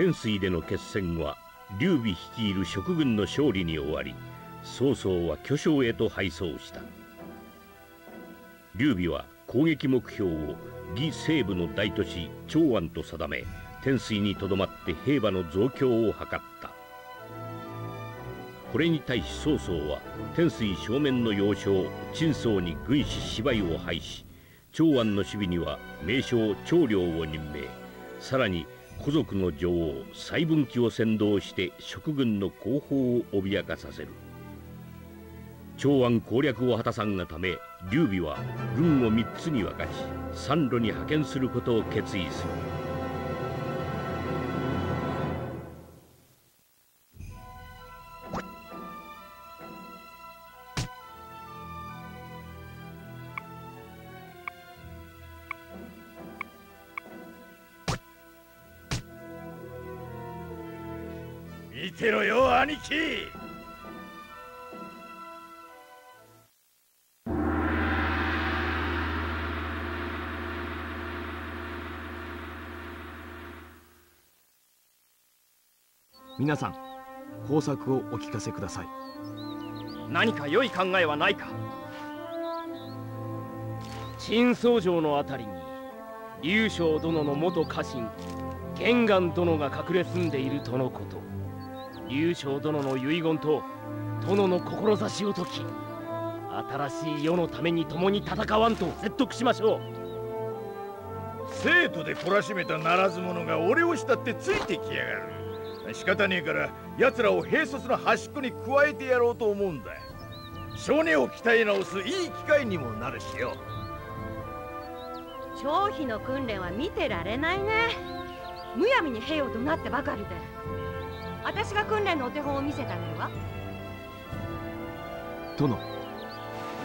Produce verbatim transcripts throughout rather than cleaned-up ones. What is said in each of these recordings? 天水での決戦は劉備率いる蜀軍の勝利に終わり、曹操は巨匠へと敗走した。劉備は攻撃目標を魏西部の大都市長安と定め、天水にとどまって兵馬の増強を図った。これに対し曹操は天水正面の要衝陳倉に軍師芝居を配し、長安の守備には名将張良を任命、さらに胡族の女王蔡文姬を先導して蜀軍の後方を脅かさせる。長安攻略を果たさんがため、劉備は軍をみっつに分かち三路に派遣することを決意する。見てろよ兄貴、皆さん方策をお聞かせください。何か良い考えはないか。陳倉城のあたりに劉将殿の元家臣玄関殿が隠れ住んでいるとのこと。劉将殿の遺言と殿の志を解き、新しい世のために共に戦わんと説得しましょう。生徒で懲らしめたならず者が俺を慕ってついてきやがる。仕方ねえから奴らを兵卒の端っこに加えてやろうと思うんだ。性根を鍛え直すいい機会にもなるしよ。張飛の訓練は見てられないね。むやみに兵を怒鳴ってばかりで。私が訓練のお手本を見せたのは。殿、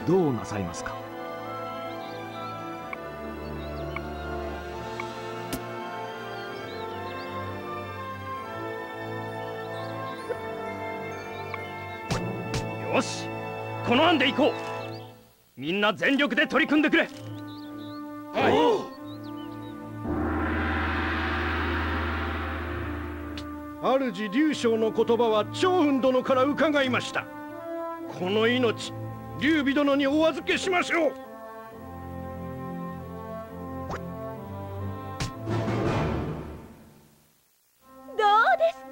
どうなさいますか。よし、この案で行こう。みんな全力で取り組んでくれ。はい。主劉将の言葉は趙雲殿から伺いました。この命劉備殿にお預けしましょう。どうで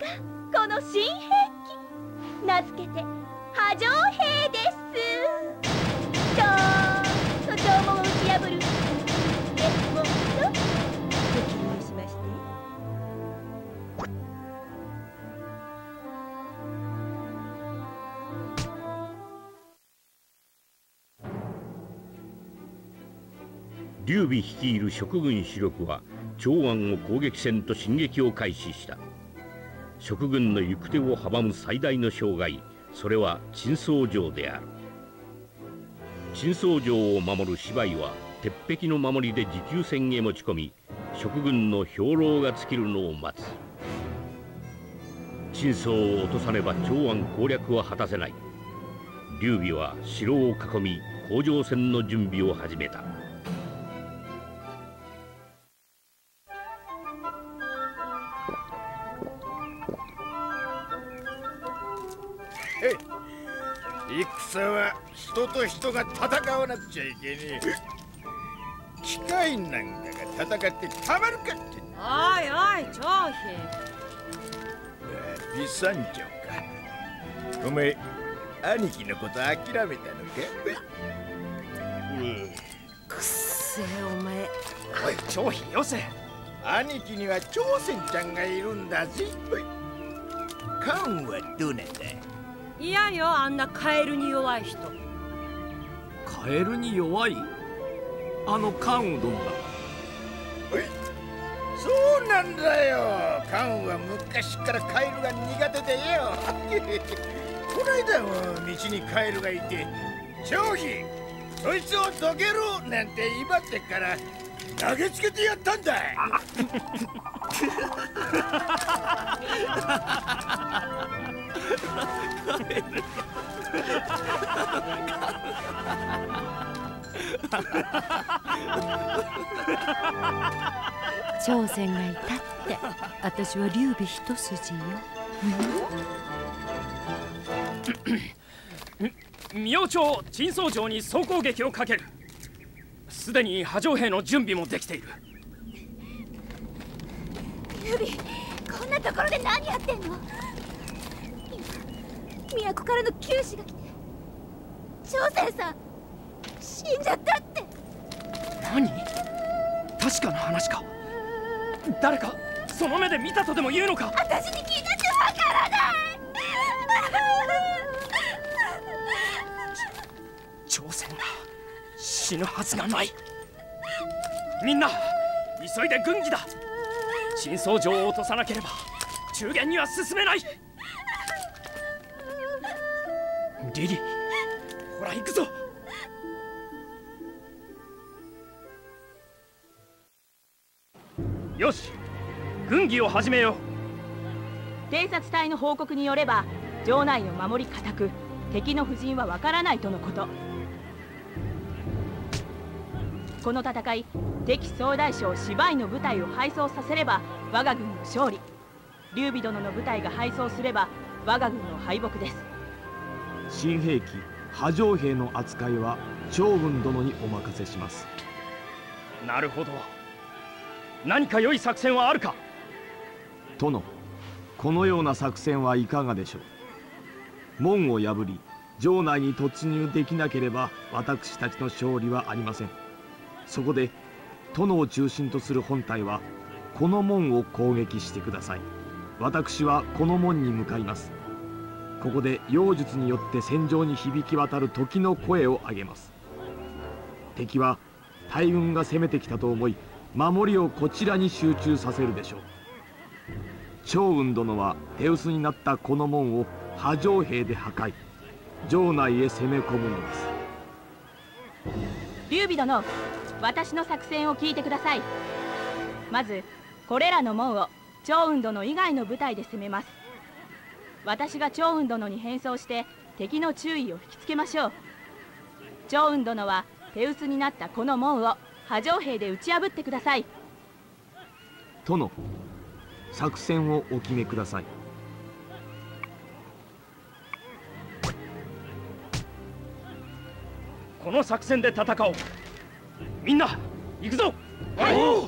すかこの新兵器、名付けて波状兵です。どーんと城門を打ち破る鉄門と敵をしまして、劉備率いる蜀軍主力は長安を攻撃戦と進撃を開始した。蜀軍の行く手を阻む最大の障害、それは陳倉城である。陳倉城を守る芝居は鉄壁の守りで持久戦へ持ち込み、蜀軍の兵糧が尽きるのを待つ。陳倉を落とさねば長安攻略は果たせない。劉備は城を囲み攻城戦の準備を始めた。戦は人と人が戦わなくちゃいけねえ。機械なんかが戦ってたまるかって。おいおい張飛、美三条か。お前兄貴のこと諦めたのか。くっせえお前。おい張飛よせ。兄貴には朝鮮ちゃんがいるんだぜ。カンはどうなんだ。いやよ、あんなカエルに弱い人。カエルに弱い？あの関羽殿だ。そうなんだよ、関羽は昔からカエルが苦手でよ。こないだも道にカエルがいて、張飛そいつをどけろなんて威張ってから投げつけてやったんだ。朝鮮がいた。って私は劉備一筋よ。明朝陳倉城に総攻撃をかける。すでに波状兵の準備もできている。劉備、こんなところで何やってんの？今都からの急使が来て朝鮮さん死んじゃったって。何？確かな話か。誰かその目で見たとでも言うのか。私に聞いたってわからない。朝鮮が死ぬはずがない。みんな急いで軍議だ。陳倉城を落とさなければ中原には進めない。リリー、ほら行くぞ。よし、軍議を始めよう。偵察隊の報告によれば、城内の守り固く、敵の布陣はわからないとのこと。この戦い、敵総大将芝居の部隊を敗走させれば我が軍の勝利、劉備殿の部隊が敗走すれば我が軍の敗北です。新兵器波状兵の扱いは趙軍殿にお任せします。なるほど。何か良い作戦はあるか？殿、このような作戦はいかがでしょう。門を破り城内に突入できなければ私たちの勝利はありません。そこで殿を中心とする本隊はこの門を攻撃してください。私はこの門に向かいます。ここで妖術によって戦場に響き渡る時の声を上げます。敵は大軍が攻めてきたと思い、守りをこちらに集中させるでしょう。趙雲殿は手薄になったこの門を波状兵で破壊、城内へ攻め込むのです。劉備殿、私の作戦を聞いてください。まずこれらの門を趙雲殿以外の部隊で攻めます。私が趙雲殿に変装して敵の注意を引きつけましょう。趙雲殿は手薄になったこの門を波状兵で打ち破ってください。殿、作戦をお決めください。この作戦で戦おう。みんな行くぞ。はい、おう。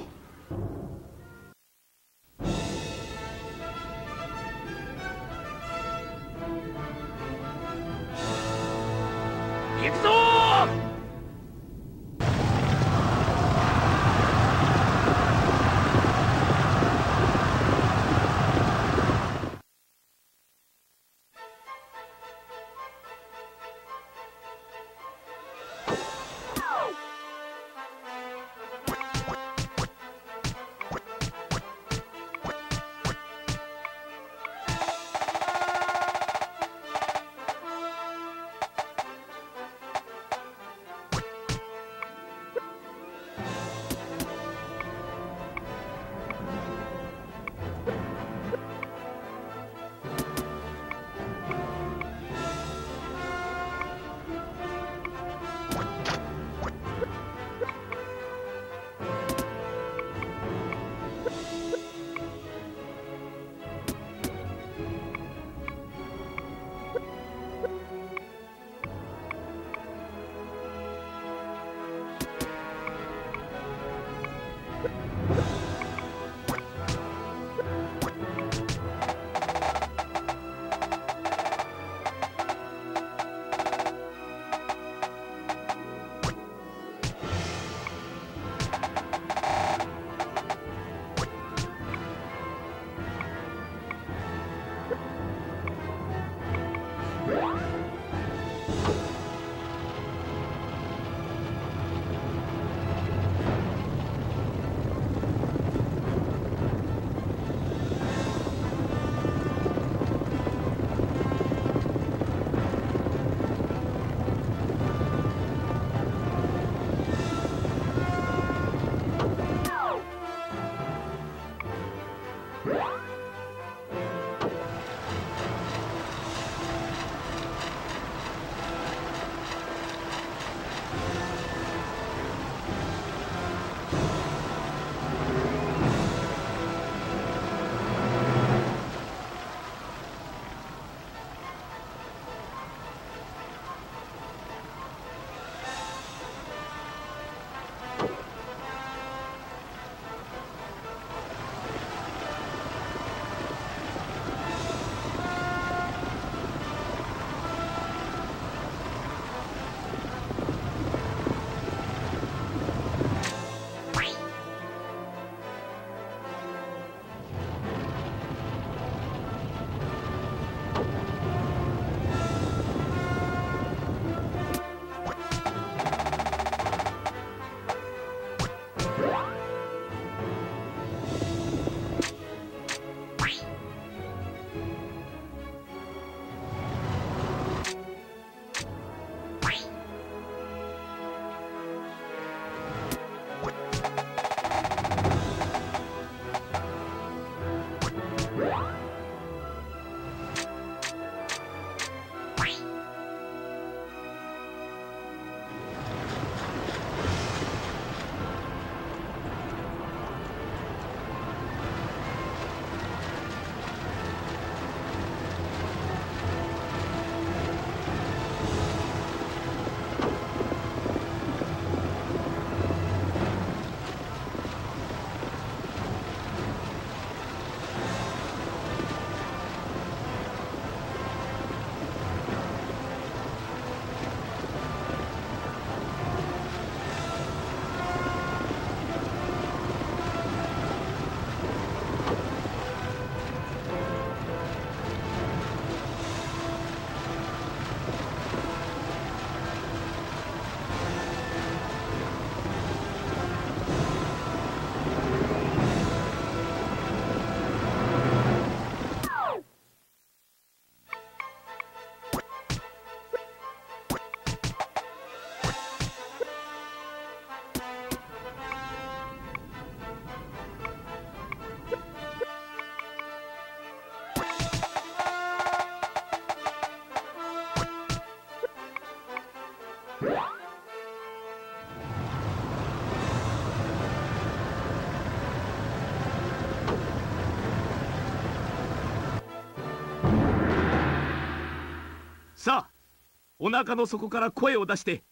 お腹の底から声を出して、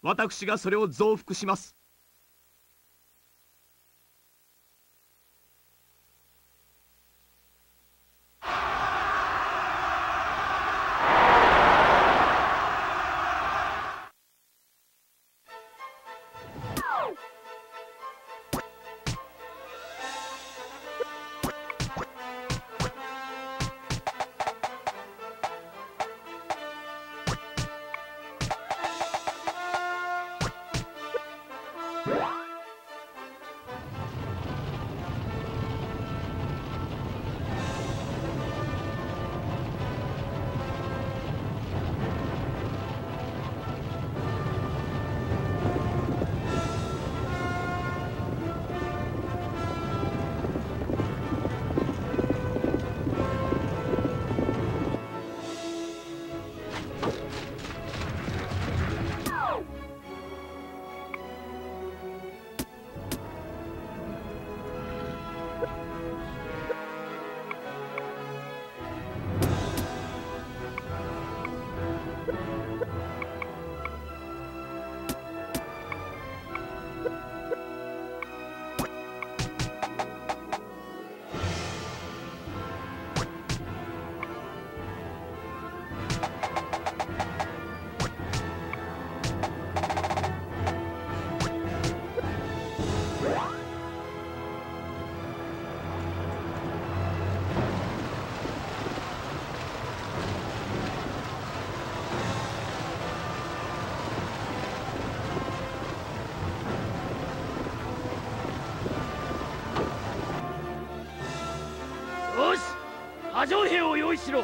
私がそれを増幅します。上兵を用意しろ。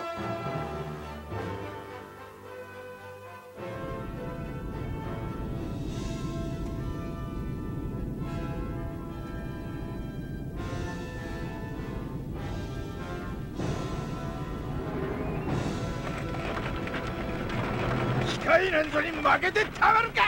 機械連中に負けてたまるか。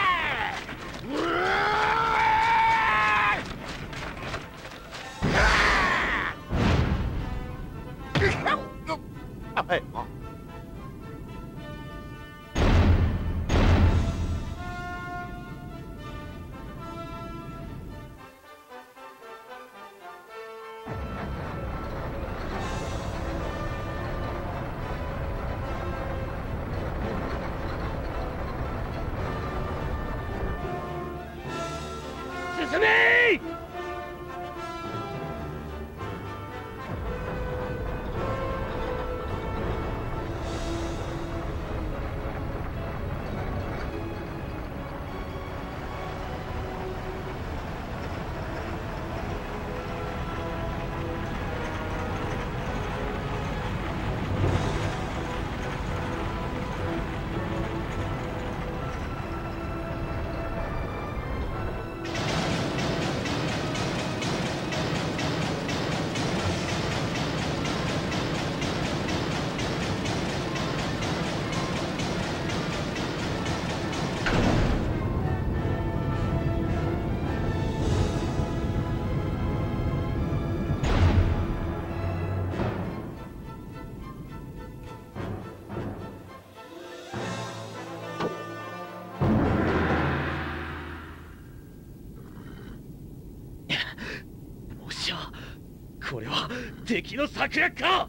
これは敵の策略か。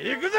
行くぜ！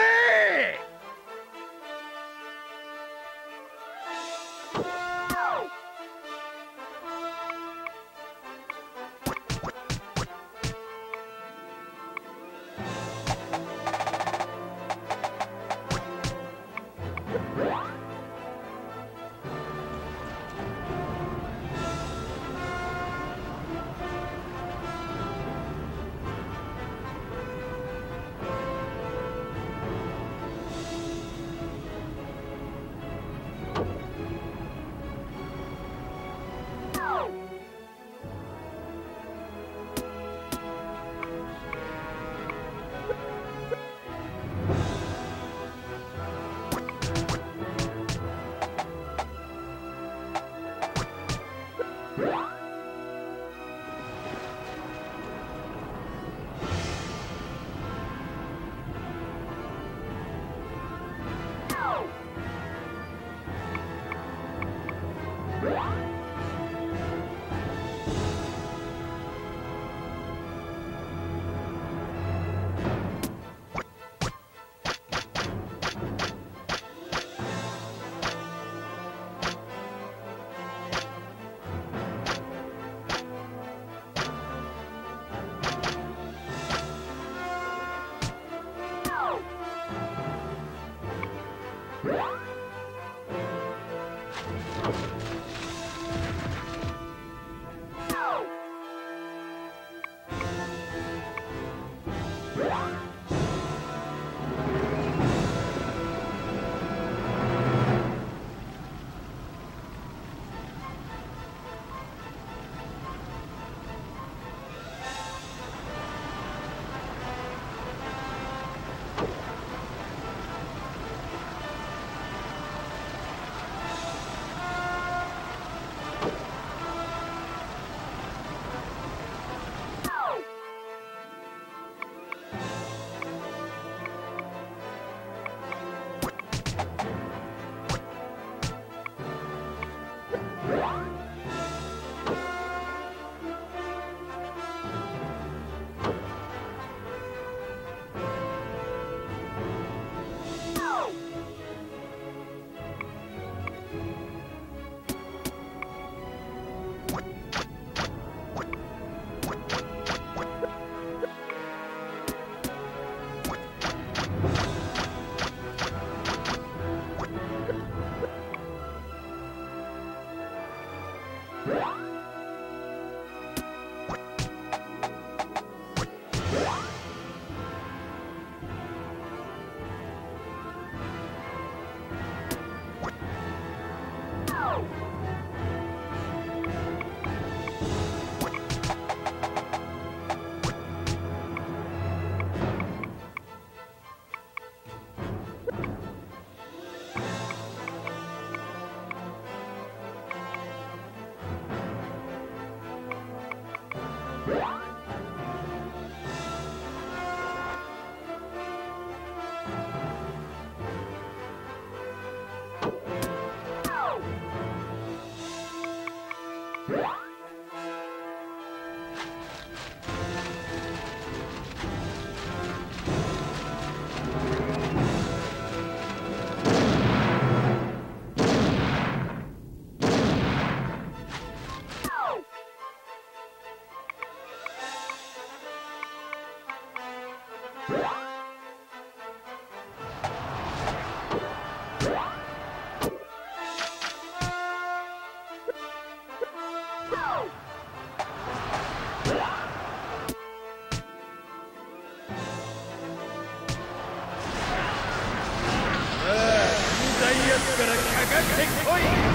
からかかってこい。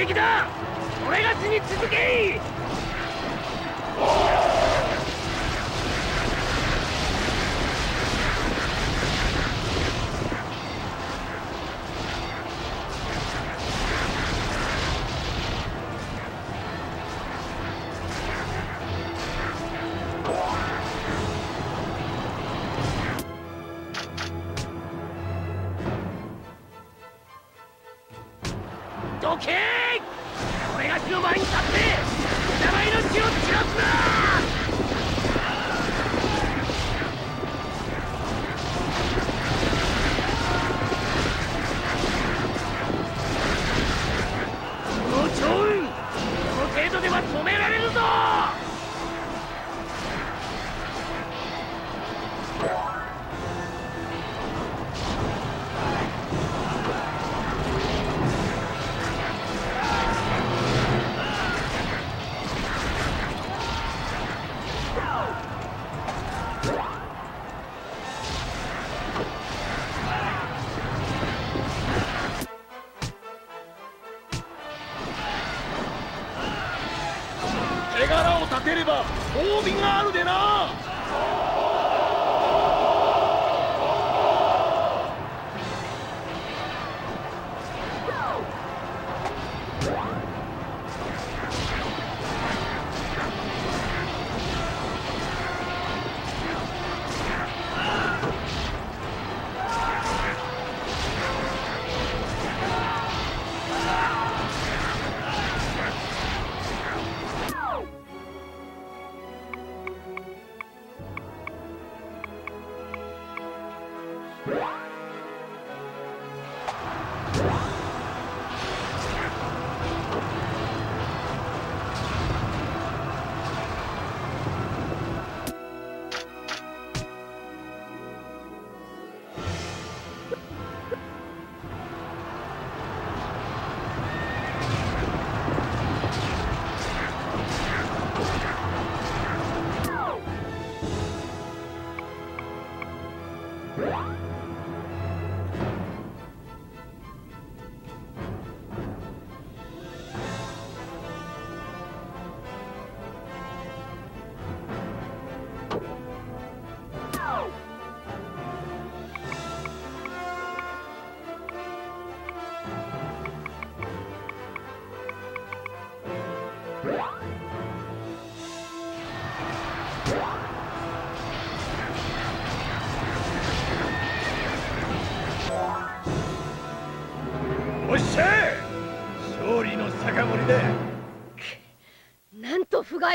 撃だ！俺が死に続け！俺が私の前に立って貴様命を散らすな。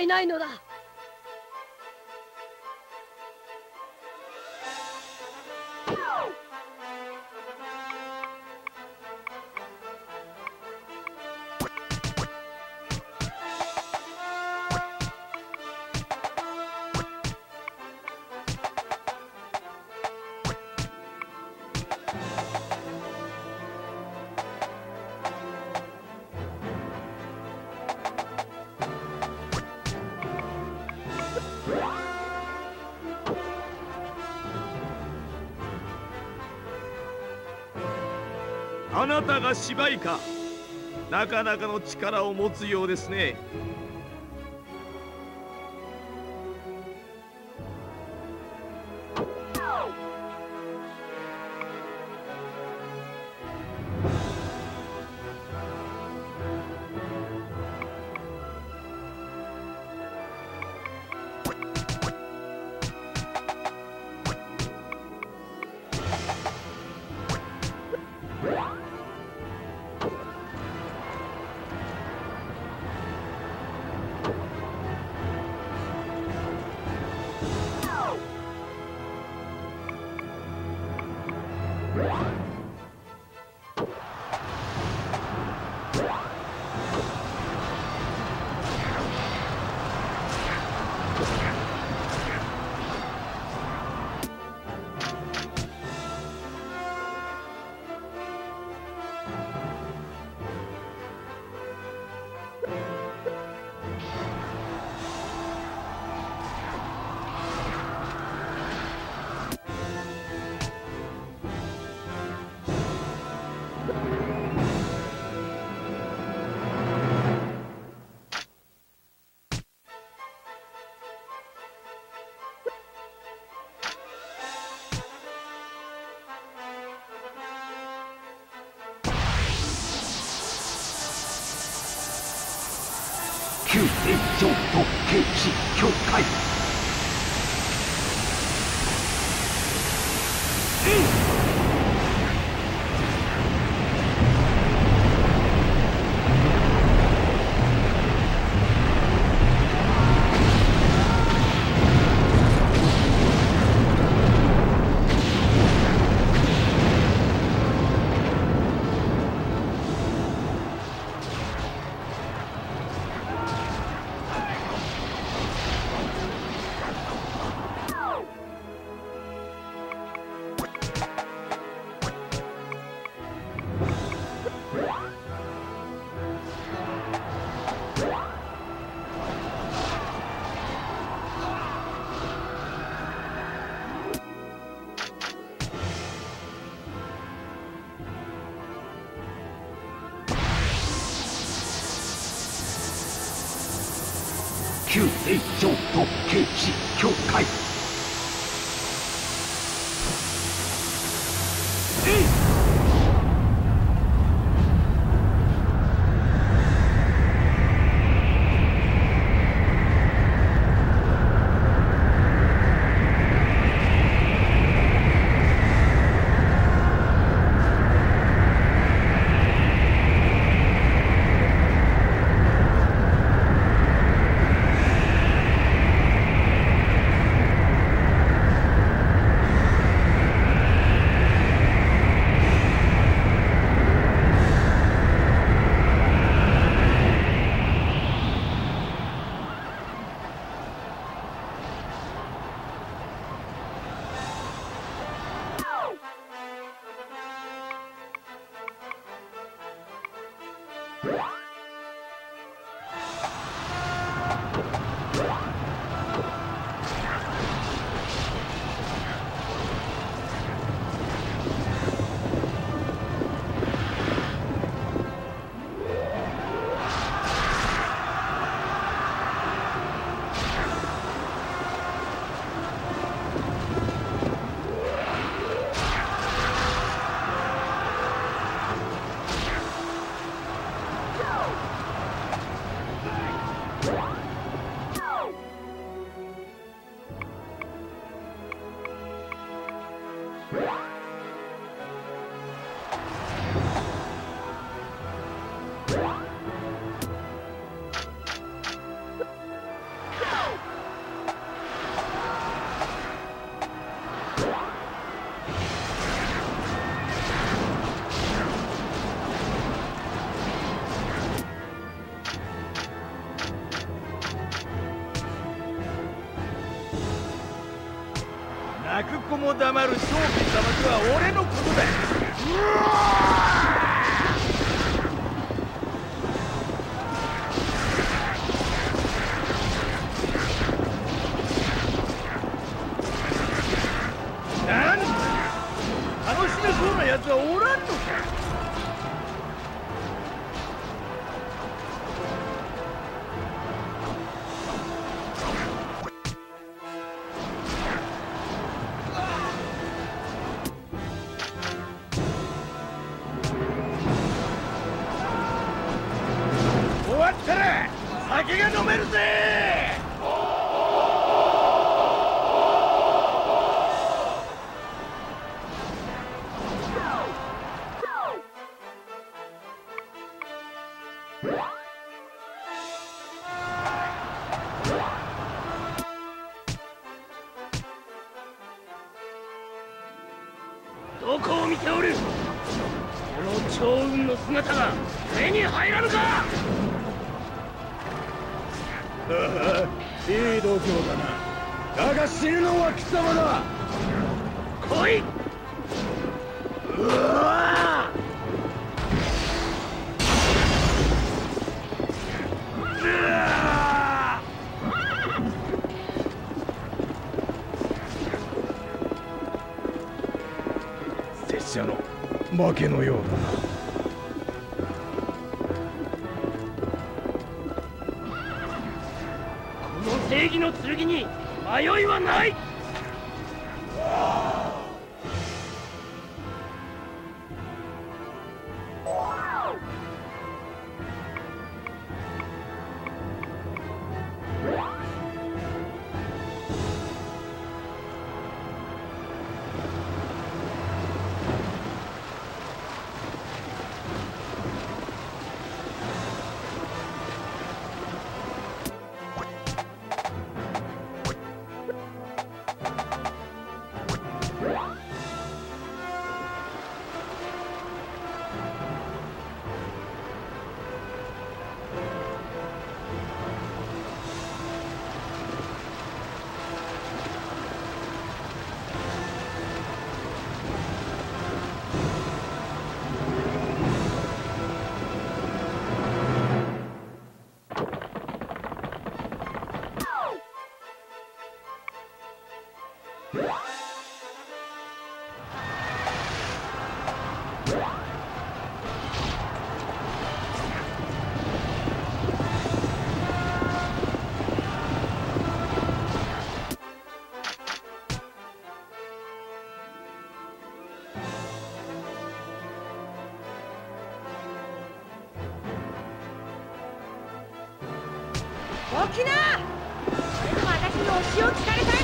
いないのだ。あなたが芝居か。なかなかの力を持つようですね。京都警視協会旧霊場と警視協会。泣く子も黙る将棋さばきは俺のことだ。うわー、酒が飲めるぜ。どこを見ておる。この趙雲の姿が目に入らぬか。いい度胸だな。だが死ぬのは貴様だ。来い。うわー、うわー、拙者の負けのようだな。正義の剣に迷いはない。起きな。それとも私の推しを聞かれたいのかい。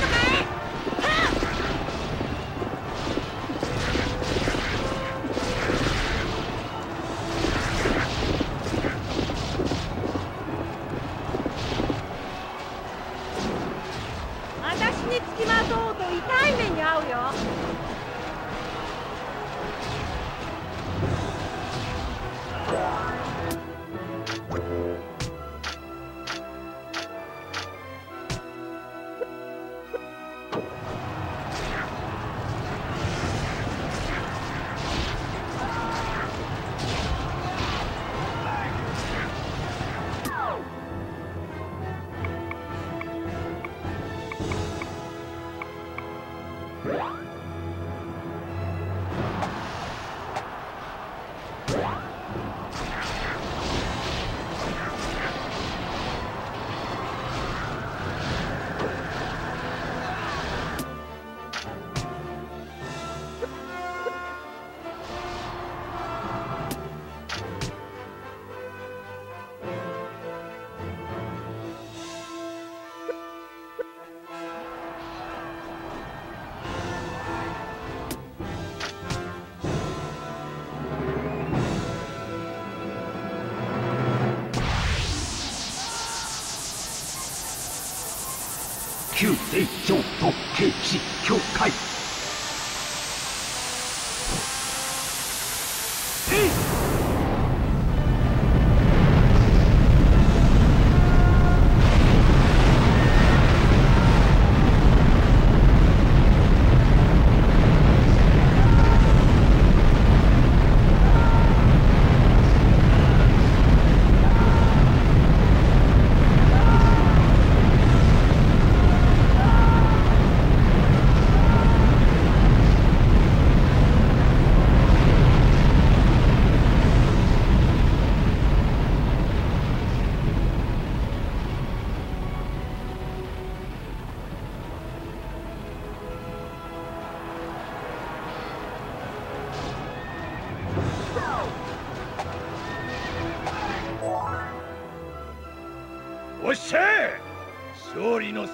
宮廷京都警視協会。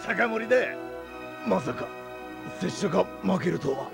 酒盛りでまさか拙者が負けるとは。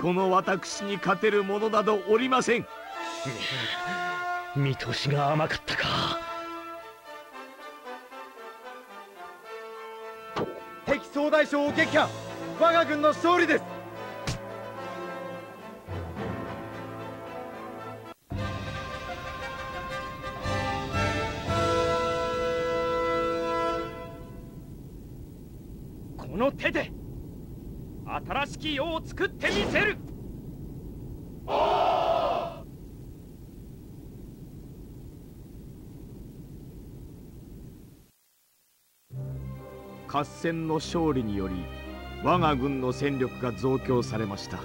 この私に勝てる者などおりません。見通しが甘かったか。敵総大将を撃破、我が軍の勝利です。この手で新しき世を作ってみせる。合戦の勝利により我が軍の戦力が増強されました。